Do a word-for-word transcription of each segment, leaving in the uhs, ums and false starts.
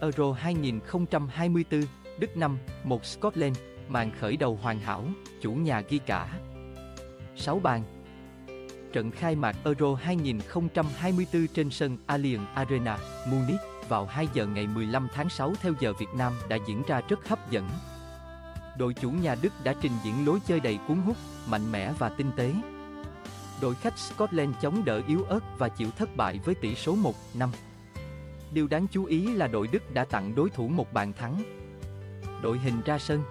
Euro hai không hai tư, Đức năm một Scotland, màn khởi đầu hoàn hảo, chủ nhà ghi cả sáu bàn. Trận khai mạc Euro hai không hai tư trên sân Allianz Arena, Munich vào hai giờ ngày mười lăm tháng sáu theo giờ Việt Nam đã diễn ra rất hấp dẫn. Đội chủ nhà Đức đã trình diễn lối chơi đầy cuốn hút, mạnh mẽ và tinh tế. Đội khách Scotland chống đỡ yếu ớt và chịu thất bại với tỷ số một năm. Điều đáng chú ý là đội Đức đã tặng đối thủ một bàn thắng. Đội hình ra sân.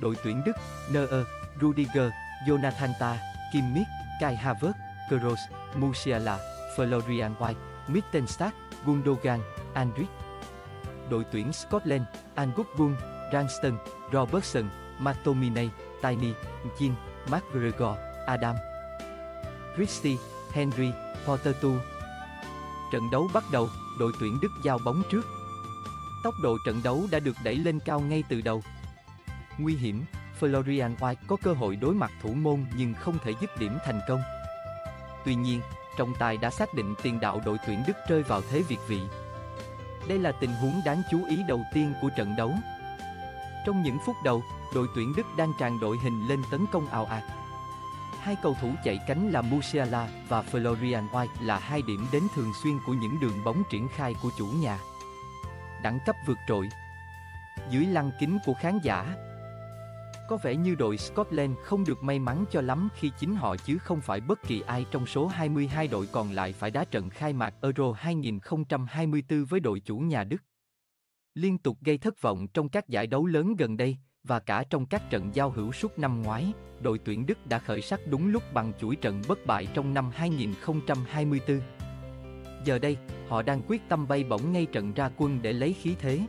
Đội tuyển Đức: Neuer, Rudiger, Jonathan Tah, Kimmich, Kai Havertz, Kroos, Musiala, Florian Wirtz, Mittenzack, Gundogan, Andrich. Đội tuyển Scotland: Angus Gunn, Rangston, Robertson, McTominay, Tiny, Jean, MacGregor, Adam, Christie, Henry, Porteous. Trận đấu bắt đầu, đội tuyển Đức giao bóng trước. Tốc độ trận đấu đã được đẩy lên cao ngay từ đầu. Nguy hiểm, Florian Wirtz có cơ hội đối mặt thủ môn nhưng không thể dứt điểm thành công. Tuy nhiên, trọng tài đã xác định tiền đạo đội tuyển Đức rơi vào thế việt vị. Đây là tình huống đáng chú ý đầu tiên của trận đấu. Trong những phút đầu, đội tuyển Đức đang tràn đội hình lên tấn công ào ạt. Hai cầu thủ chạy cánh là Musiala và Florian Wirtz là hai điểm đến thường xuyên của những đường bóng triển khai của chủ nhà. Đẳng cấp vượt trội. Dưới lăng kính của khán giả, có vẻ như đội Scotland không được may mắn cho lắm khi chính họ chứ không phải bất kỳ ai trong số hai mươi hai đội còn lại phải đá trận khai mạc Euro hai không hai tư với đội chủ nhà Đức. Liên tục gây thất vọng trong các giải đấu lớn gần đây và cả trong các trận giao hữu suốt năm ngoái, đội tuyển Đức đã khởi sắc đúng lúc bằng chuỗi trận bất bại trong năm hai không hai tư. Giờ đây, họ đang quyết tâm bay bổng ngay trận ra quân để lấy khí thế.